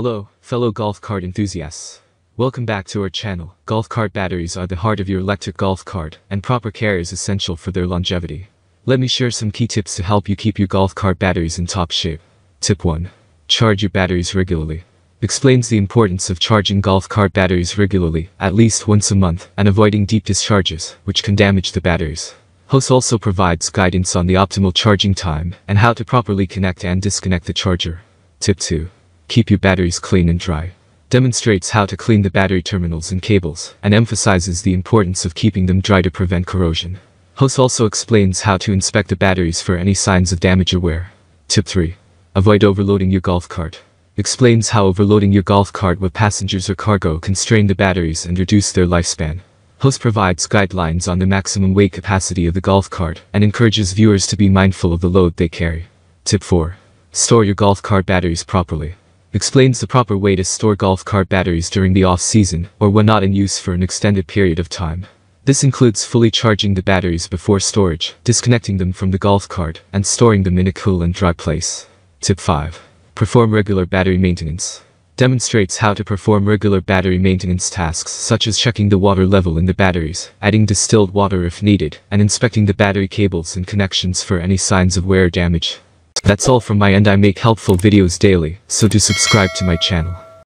Hello, fellow golf cart enthusiasts. Welcome back to our channel. Golf cart batteries are the heart of your electric golf cart, and proper care is essential for their longevity. Let me share some key tips to help you keep your golf cart batteries in top shape. Tip 1. Charge your batteries regularly. Explains the importance of charging golf cart batteries regularly, at least once a month, and avoiding deep discharges, which can damage the batteries. Host also provides guidance on the optimal charging time and how to properly connect and disconnect the charger. Tip 2. Keep your batteries clean and dry. Demonstrates how to clean the battery terminals and cables, and emphasizes the importance of keeping them dry to prevent corrosion. Host also explains how to inspect the batteries for any signs of damage or wear. Tip 3. Avoid overloading your golf cart. Explains how overloading your golf cart with passengers or cargo can strain the batteries and reduce their lifespan. Host provides guidelines on the maximum weight capacity of the golf cart and encourages viewers to be mindful of the load they carry. Tip 4. Store your golf cart batteries properly. Explains the proper way to store golf cart batteries during the off-season or when not in use for an extended period of time. This includes fully charging the batteries before storage, disconnecting them from the golf cart, and storing them in a cool and dry place. Tip 5. Perform regular battery maintenance. Demonstrates how to perform regular battery maintenance tasks such as checking the water level in the batteries, adding distilled water if needed, and inspecting the battery cables and connections for any signs of wear or damage. That's all from my end. I make helpful videos daily, so do subscribe to my channel.